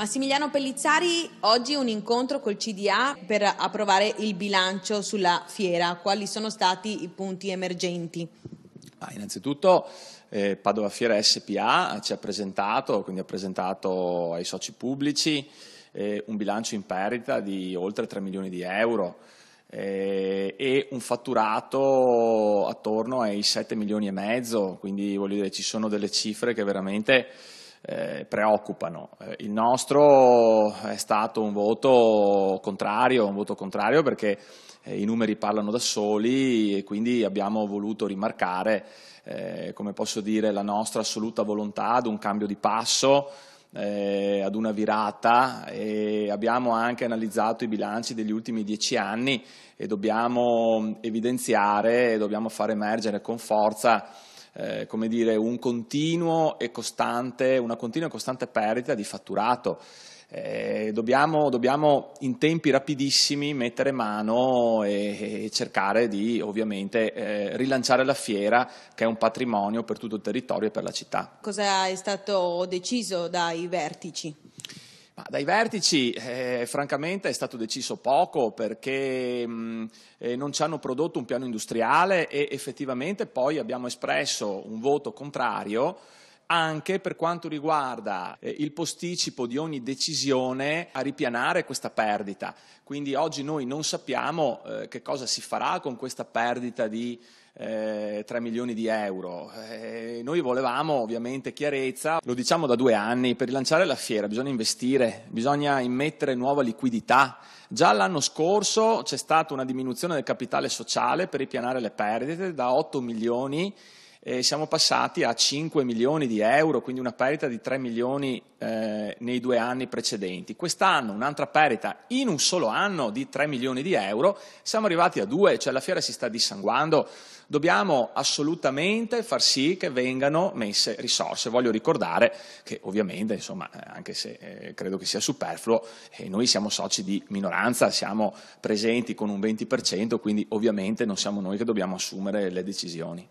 Massimiliano Pellizzari, oggi un incontro col CDA per approvare il bilancio sulla fiera. Quali sono stati i punti emergenti? Innanzitutto Padova Fiera SPA ci ha presentato, ai soci pubblici un bilancio in perdita di oltre 3 milioni di euro e un fatturato attorno ai 7 milioni e mezzo, quindi voglio dire ci sono delle cifre che veramente preoccupano. Il nostro è stato un voto contrario perché i numeri parlano da soli e quindi abbiamo voluto rimarcare, come posso dire, la nostra assoluta volontà ad un cambio di passo, ad una virata, e abbiamo anche analizzato i bilanci degli ultimi 10 anni e dobbiamo evidenziare, dobbiamo far emergere con forza come dire, una continua e costante perdita di fatturato. Dobbiamo in tempi rapidissimi mettere mano e cercare di ovviamente rilanciare la fiera, che è un patrimonio per tutto il territorio e per la città. Cosa è stato deciso dai vertici? Dai vertici francamente è stato deciso poco, perché non ci hanno prodotto un piano industriale e effettivamente poi abbiamo espresso un voto contrario anche per quanto riguarda il posticipo di ogni decisione a ripianare questa perdita. Quindi oggi noi non sappiamo che cosa si farà con questa perdita di 3 milioni di euro. Noi volevamo ovviamente chiarezza, lo diciamo da 2 anni, per rilanciare la fiera bisogna investire, bisogna immettere nuova liquidità. Già l'anno scorso c'è stata una diminuzione del capitale sociale per ripianare le perdite, da 8 milioni siamo passati a 5 milioni di euro, quindi una perdita di 3 milioni nei 2 anni precedenti. Quest'anno un'altra perdita in un solo anno di 3 milioni di euro, siamo arrivati a 2, cioè la fiera si sta dissanguando. Dobbiamo assolutamente far sì che vengano messe risorse. Voglio ricordare che ovviamente, insomma, anche se credo che sia superfluo, noi siamo soci di minoranza, siamo presenti con un 20%, quindi ovviamente non siamo noi che dobbiamo assumere le decisioni.